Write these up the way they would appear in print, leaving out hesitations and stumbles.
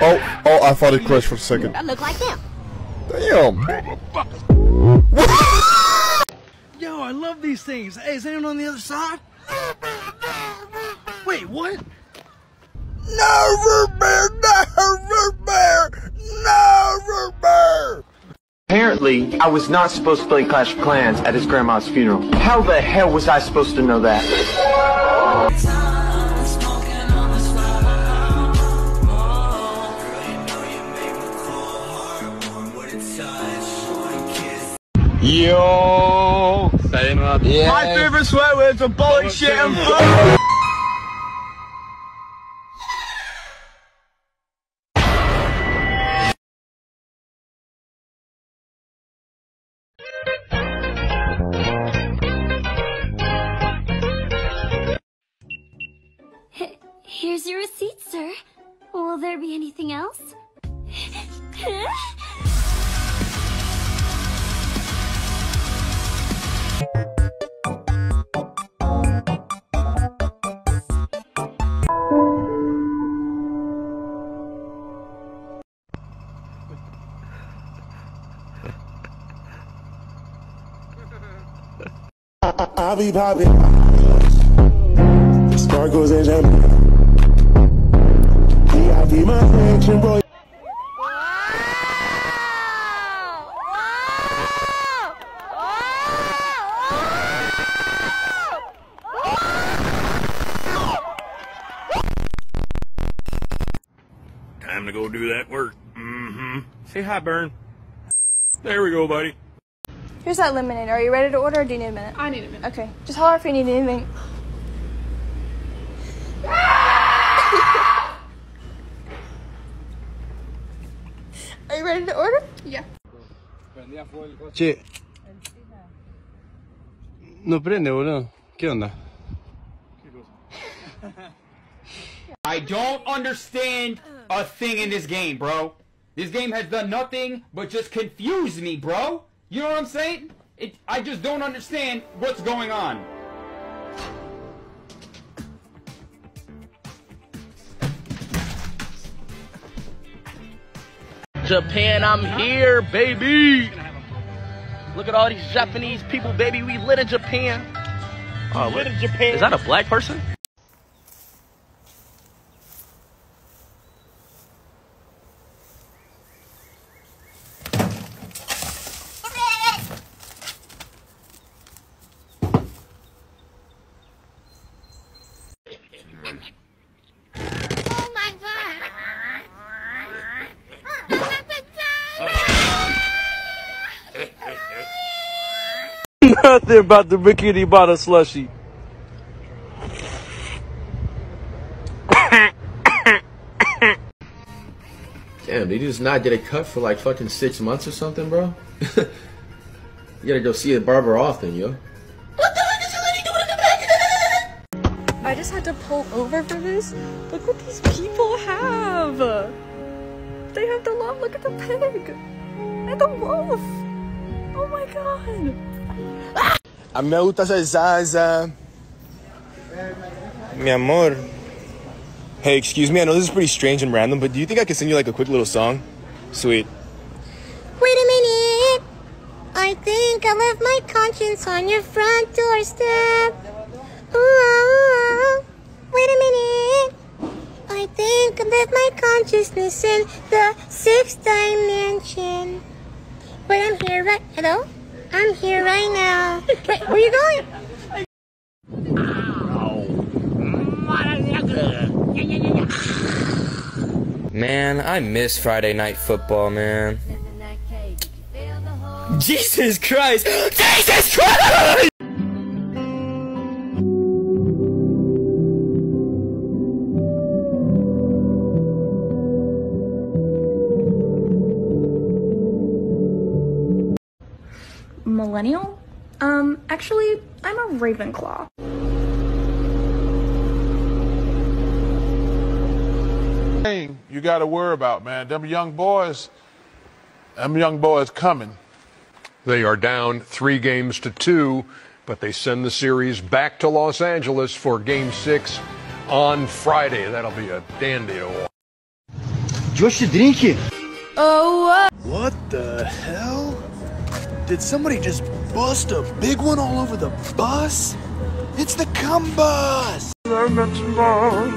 Oh, I thought it crashed for a second. I look like him. Damn. Yo, I love these things. Hey, is anyone on the other side? Wait, what? Never bear, never bear, never bear. Apparently, I was not supposed to play Clash of Clans at his grandma's funeral. How the hell was I supposed to know that? Yo! Same up. Yeah. My favorite swear words are bollock, shit, and fuck! Here's your receipt, sir. Will there be anything else? I be popping sparkles and champagne. I be my section boy. Time to go do that work. Say hi, Burn. There we go, buddy. Here's that lemonade. Are you ready to order or do you need a minute? I need a minute. Okay. Just holler if you need anything. Are you ready to order? Yeah. Che. No prende, boludo. ¿Qué onda? I don't understand a thing in this game, bro. This game has done nothing but just confuse me, bro. You know what I'm saying? I just don't understand what's going on. Japan, I'm here, baby. Look at all these Japanese people, baby. We lit in Japan. Oh, lit in Japan. Is that a black person? Nothing about the Bikini Bottom slushie. Damn, did you just not get a cut for like fucking 6 months or something, bro? You gotta go see a barber often, yo. What the fuck is the lady doing in the back? I just had to pull over for this. Look what these people have. They have the love. Look at the pig. And the wolf. Oh my god. A mí me gusta hacer salsa. Mi amor. Hey, excuse me, I know this is pretty strange and random, but do you think I could send you like a quick little song? Sweet. Wait a minute. I think I left my conscience on your front doorstep. Ooh, ooh, ooh. Wait a minute. I think I left my consciousness in the 6th dimension. But I'm here right... Hello? I'm here right now. Wait, where are you going? Man, I miss Friday night football, man. Jesus Christ! Jesus Christ! Millennial? Actually, I'm a Ravenclaw. You gotta worry about, man. Them young boys coming. They are down 3 games to 2, but they send the series back to Los Angeles for Game 6 on Friday. That'll be a dandy to watch. Josh, drinking. Oh. What the hell? Did somebody just bust a big one all over the bus? It's the cum bus. And it's mine,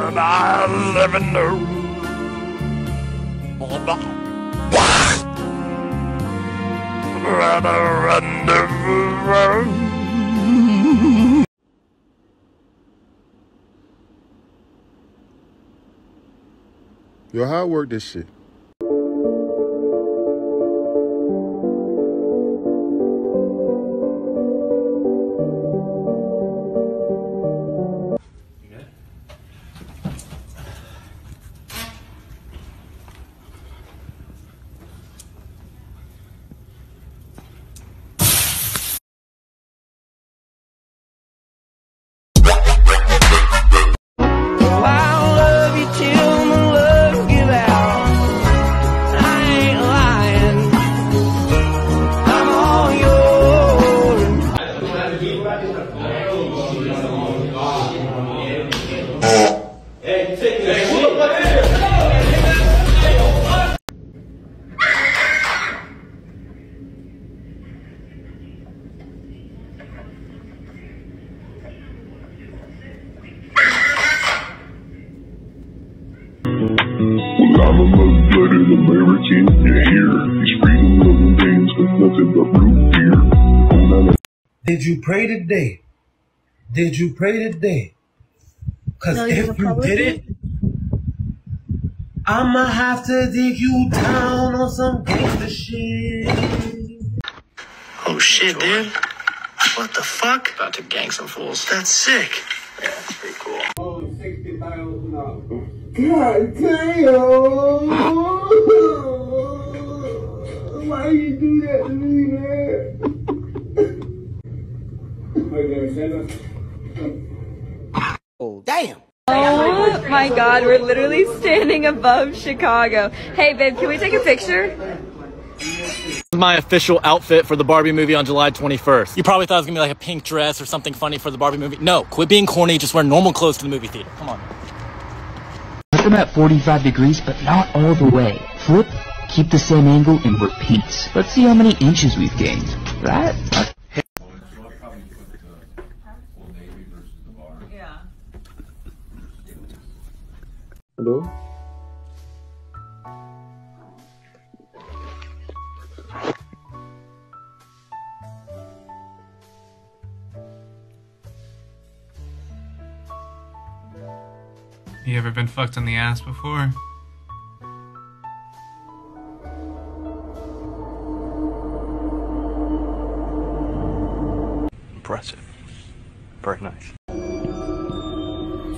and I live in the... Yo, how I work this shit? I'm a blood-blooded American, yeah, here. He's freedom loving things with nothing but root beer. Did you pray today? Did you pray today? Because if you didn't, I'ma have to dig you down on some gangster shit. Oh shit, dude. What the fuck? About to gang some fools. That's sick. Yeah, that's pretty cool. God damn! Why you do that to me, man? Oh damn! Oh my God, we're literally standing above Chicago. Hey babe, can we take a picture? This is my official outfit for the Barbie movie on July 21st. You probably thought it was gonna be like a pink dress or something funny for the Barbie movie. No, quit being corny, just wear normal clothes to the movie theater. Come on. Put them at 45 degrees, but not all the way. Flip, keep the same angle, and repeat. Let's see how many inches we've gained. That? Yeah. Hello? You ever been fucked in the ass before? Impressive. Very nice.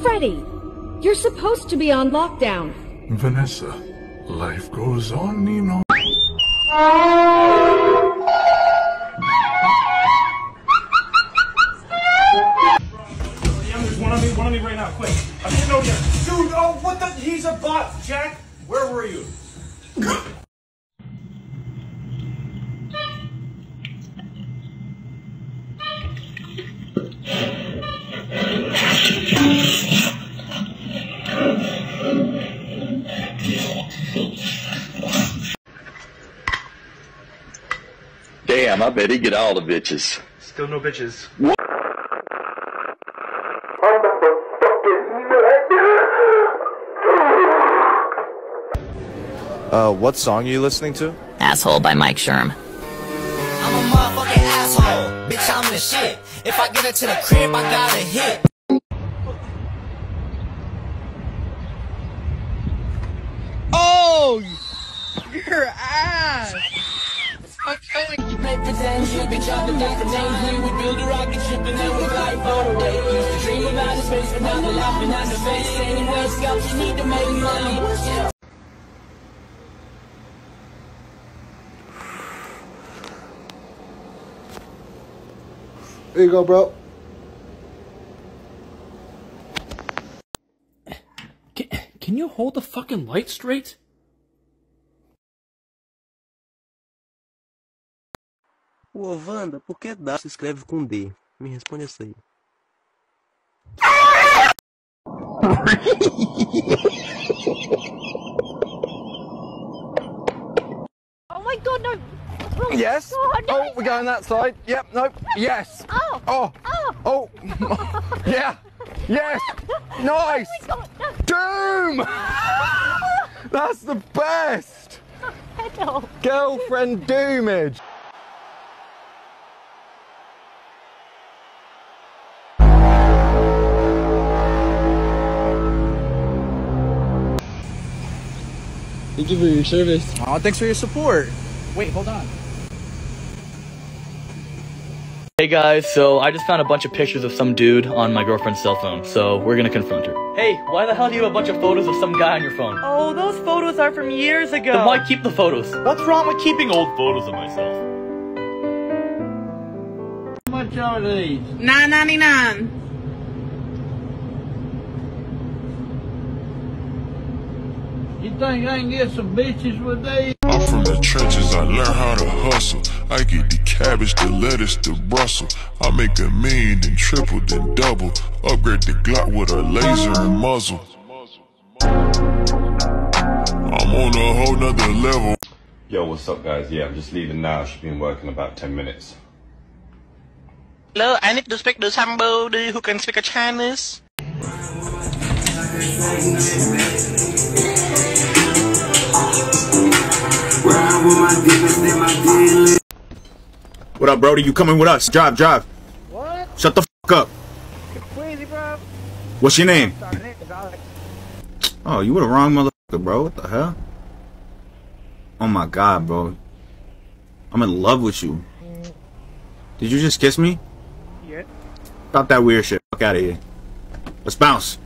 Freddy, you're supposed to be on lockdown. Vanessa, life goes on, you know. One of me right now, quick. I didn't know yet. Dude, oh, what the? He's a bot, Jack. Where were you? Damn, I bet he get all the bitches. Still no bitches. What? What song are you listening to? Asshole by Mike Sherm. I'm a motherfucking asshole. Bitch, I'm the shit. If I get it to the crib, I gotta hit. Oh! Your ass! You play pretend, you be chopping down for days. We build a rocket ship and then we fly far away. We used to dream about the space, but now we're laughing at the face. Anyway, scouts, you need to make money. There you go, bro. Can you hold the fucking light straight? Ô, Wanda, por que dá se escreve com D? Me responde essa aí. Yes. Oh, we're going that side. Yep. Nope. Yes. Oh. Oh. Oh. Oh. Yeah. Yes. Nice. Oh no. Doom. That's the best. Hello. Girlfriend doomage. Thank you for your service. Oh, thanks for your support. Wait, hold on. Hey guys, so I just found a bunch of pictures of some dude on my girlfriend's cell phone, so we're gonna confront her. Hey, why the hell do you have a bunch of photos of some guy on your phone? Oh, those photos are from years ago. Then why keep the photos? What's wrong with keeping old photos of myself? How much are these? $9.99. You think I can get some bitches with these? I'm from the trenches, I learn how to hustle. I get the cabbage, the lettuce, the Brussels. I make a million, then triple, then double. Upgrade the Glock with a laser and muzzle. I'm on a whole nother level. Yo, what's up guys? Yeah, I'm just leaving now. She's been working about 10 minutes. Hello, I need to speak to somebody who can speak Chinese. What up, Brody? You coming with us? Drive, drive. What? Shut the f up. You're crazy, bro. What's your name? Oh, you were the wrong motherfucker, bro. What the hell? Oh my god, bro. I'm in love with you. Did you just kiss me? Yeah. Stop that weird shit. Fuck out of here. Let's bounce.